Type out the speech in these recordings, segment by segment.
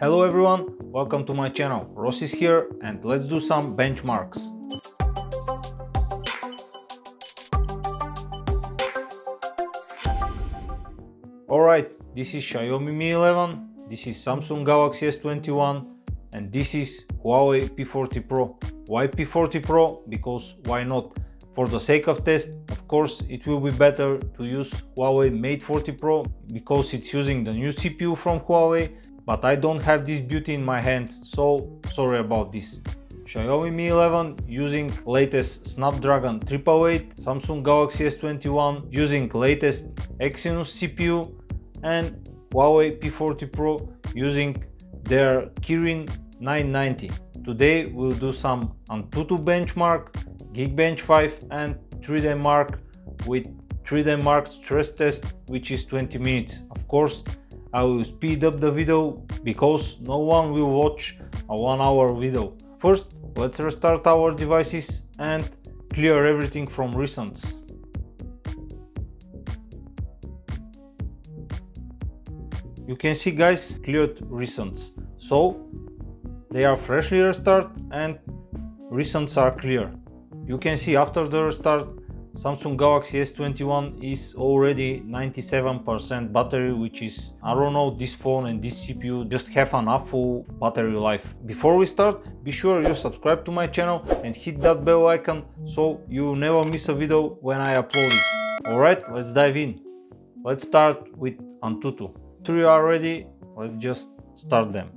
Hello everyone, welcome to my channel. Ross is here and let's do some benchmarks. Alright, this is Xiaomi Mi 11, this is Samsung Galaxy S21 and this is Huawei P40 Pro. Why P40 Pro? Because why not? For the sake of test, of course, it will be better to use Huawei Mate 40 Pro because it's using the new CPU from Huawei, but I don't have this beauty in my hands, so sorry about this. Xiaomi Mi 11 using latest Snapdragon 888, Samsung Galaxy S21 using latest Exynos CPU and Huawei P40 Pro using their Kirin 990. Today we'll do some Antutu benchmark, Geekbench 5 and 3D Mark with 3D Mark stress test, which is 20 minutes. Of course, I will speed up the video because no one will watch a 1-hour video. First, let's restart our devices and clear everything from recents. You can see, guys, cleared recents. So they are freshly restart and recents are clear. You can see after the restart, Samsung Galaxy S21 is already 97% battery, which is, I don't know, this phone and this CPU just have an awful battery life. Before we start, be sure you subscribe to my channel and hit that bell icon so you never miss a video when I upload it. Alright, let's dive in. Let's start with Antutu. 3 are ready, let's just start them.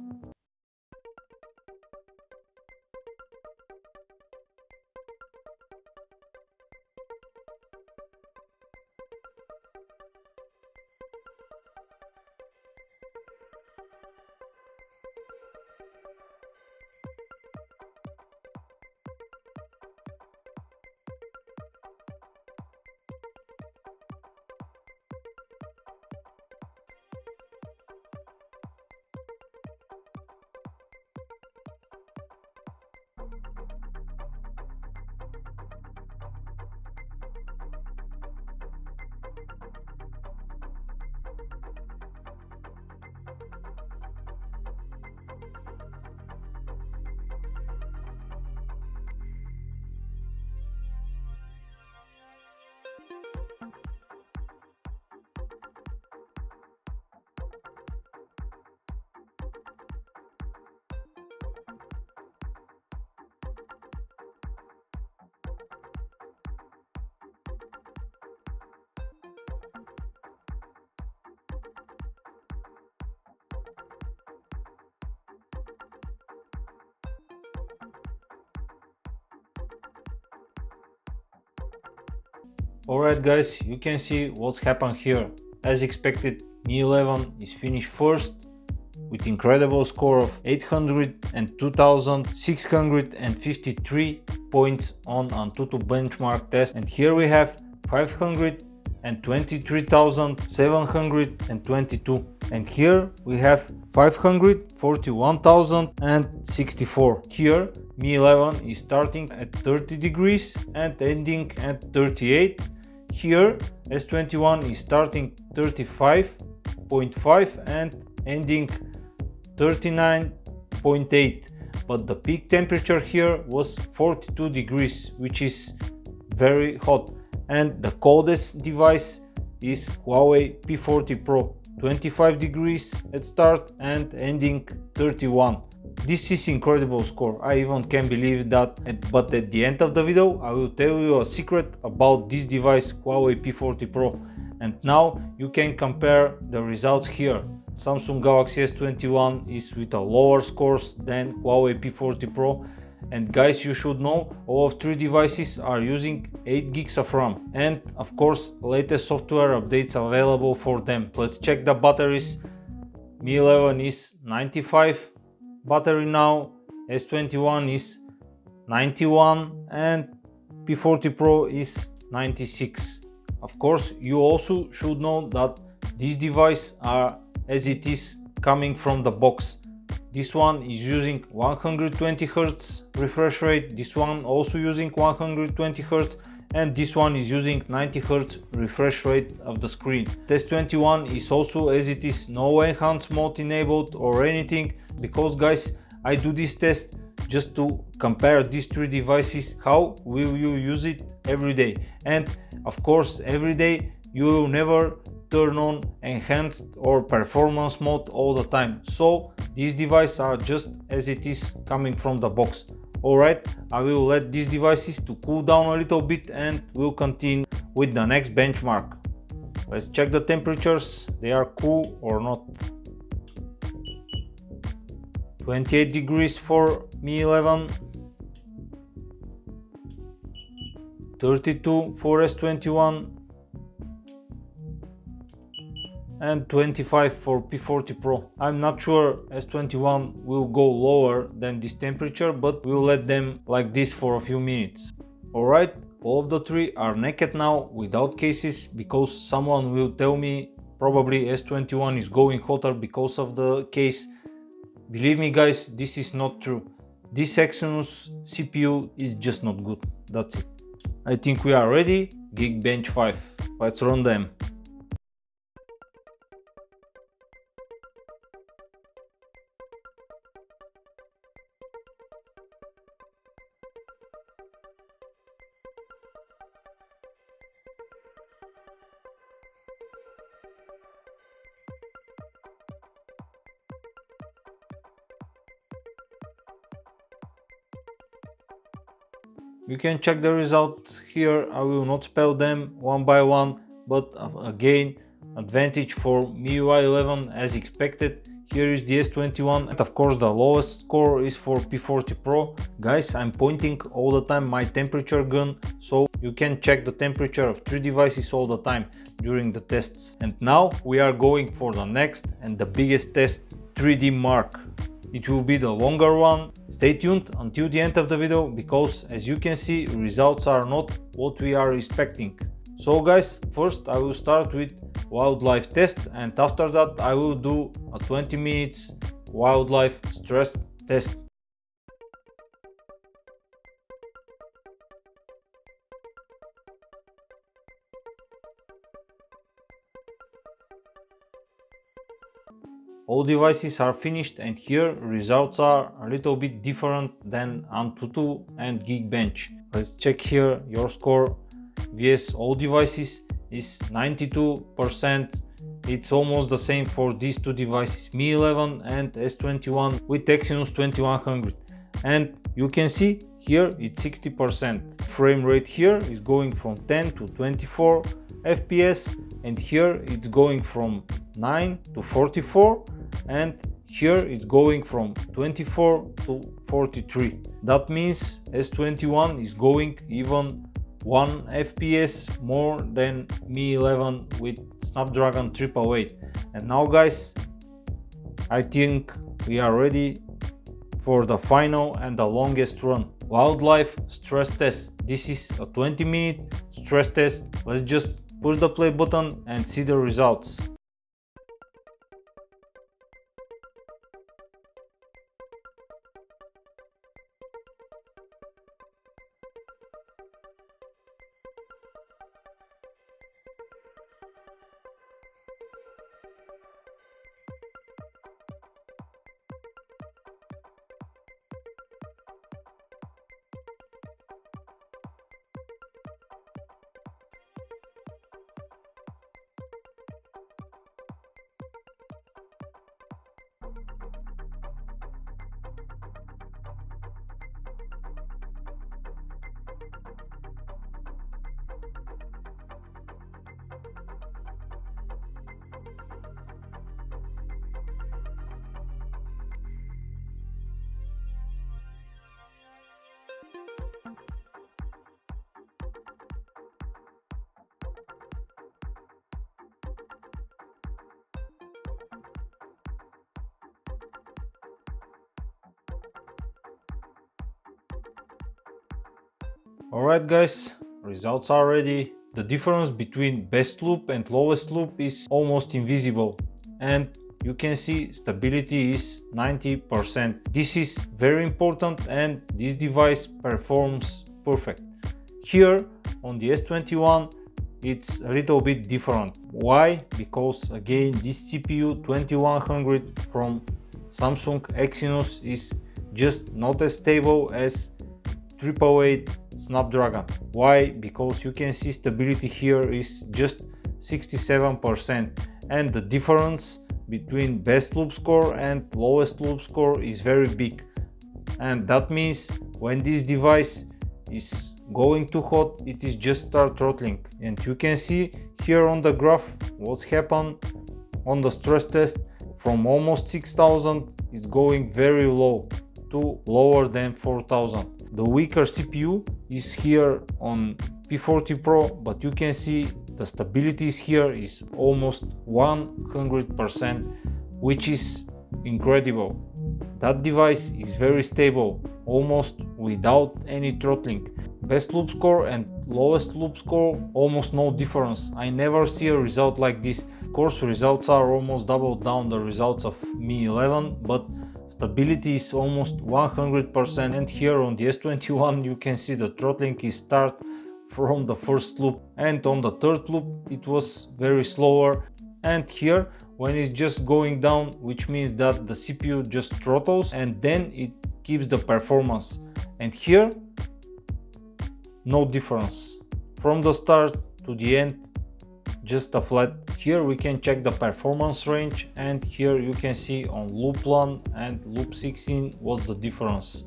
Alright guys, you can see what's happened here. As expected, Mi 11 is finished first with incredible score of 802,653 points on Antutu benchmark test, and here we have 523,722, and here we have 541,064. Here Mi 11 is starting at 30 degrees and ending at 38. Here S21 is starting 35.5 and ending 39.8, but the peak temperature here was 42 degrees, which is very hot, and the coldest device is Huawei P40 Pro, 25 degrees at start and ending 31. This is incredible score, I even can't believe that, but at the end of the video I will tell you a secret about this device Huawei P40 Pro. And now you can compare the results here. Samsung Galaxy S21 is with a lower scores than Huawei P40 Pro. And guys, you should know all of 3 devices are using 8 gigs of RAM. And of course, latest software updates available for them. Let's check the batteries. Mi 11 is 95 battery now, S21 is 91 and P40 Pro is 96. Of course, you also should know that these devices are as it is coming from the box. This one is using 120 Hz refresh rate, this one also using 120 Hz, and this one is using 90Hz refresh rate of the screen. S21 is also as it is, no enhance mode enabled or anything, because guys, I do this test just to compare these three devices, how will you use it every day. And of course, every day you will never turn on enhanced or performance mode all the time. So these devices are just as it is coming from the box. Alright, I will let these devices to cool down a little bit and we'll continue with the next benchmark. Let's check the temperatures, they are cool or not. 28 degrees for Mi 11, 32 for S21 and 25 for P40 Pro. I'm not sure S21 will go lower than this temperature, but we'll let them like this for a few minutes. Alright, all of the three are naked now without cases, because someone will tell me probably S21 is going hotter because of the case. Believe me guys, this is not true. This Exynos CPU is just not good, that's it. I think we are ready. Geekbench 5, let's run them. You can check the results here, I will not spell them one by one, but again, advantage for MIUI 11 as expected. Here is the S21 and of course the lowest score is for P40 Pro. Guys, I'm pointing all the time my temperature gun, so you can check the temperature of three devices all the time during the tests. And now we are going for the next and the biggest test, 3D Mark. It will be the longer one. Stay tuned until the end of the video, because as you can see, results are not what we are expecting. So guys, first I will start with Wild Life test, and after that I will do a 20 minutes Wild Life stress test. All devices are finished and here results are a little bit different than Antutu and Geekbench. Let's check here your score. VS all devices is 92%. It's almost the same for these two devices, Mi 11 and S21 with Exynos 2100. And you can see here it's 60%. Frame rate here is going from 10 to 24 FPS and here it's going from 9 to 44 and here it's going from 24 to 43. That means S21 is going even 1 FPS more than Mi 11 with Snapdragon 888. And now guys, I think we are ready for the final and the longest run, Wildlife stress test. This is a 20-minute stress test. Let's just push the play button and see the results. Alright guys, results are ready. The difference between best loop and lowest loop is almost invisible and you can see stability is 90%. This is very important and this device performs perfect. Here on the S21 it's a little bit different. Why? Because again this CPU 2100 from Samsung Exynos is just not as stable as 888 Snapdragon. Why? Because you can see stability here is just 67%, and the difference between best loop score and lowest loop score is very big, and that means when this device is going too hot it is just start throttling. And you can see here on the graph what's happened on the stress test. From almost 6000 it's going very low to lower than 4000. The weaker CPU is here on P40 Pro, but you can see the stability is here is almost 100%, which is incredible. That device is very stable, almost without any throttling. Best loop score and lowest loop score, almost no difference. I never see a result like this. Of course, results are almost double down the results of Mi 11, but stability is almost 100%. And here on the S21 you can see the throttling is start from the first loop, and on the third loop it was very slower, and here when it's just going down, which means that the CPU just throttles and then it keeps the performance. And here no difference from the start to the end, just a flat. Here we can check the performance range, and here you can see on loop 1 and loop 16 what's the difference,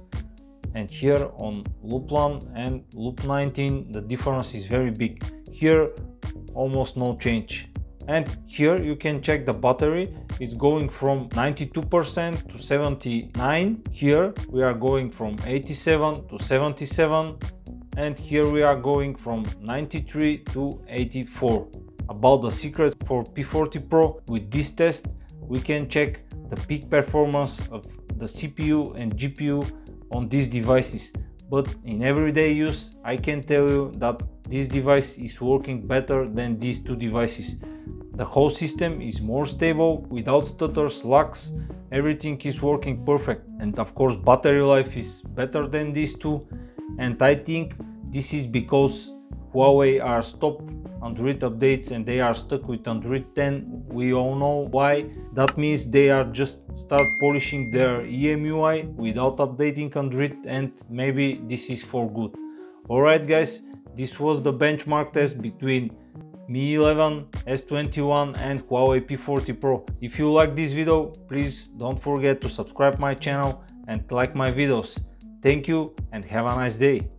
and here on loop 1 and loop 19 the difference is very big. Here almost no change. And here you can check the battery, it's going from 92% to 79. Here we are going from 87 to 77, and here we are going from 93 to 84. About the secret for P40 Pro, with this test we can check the peak performance of the CPU and GPU on these devices, but in everyday use I can tell you that this device is working better than these two devices. The whole system is more stable, without stutters, lags, everything is working perfect, and of course battery life is better than these two. And I think this is because Huawei are stopped Android updates and they are stuck with Android 10. We all know why. That means they are just start polishing their EMUI without updating Android, and maybe this is for good. Alright guys, this was the benchmark test between Mi 11, S21 and Huawei P40 Pro. If you like this video, please don't forget to subscribe my channel and like my videos. Thank you and have a nice day.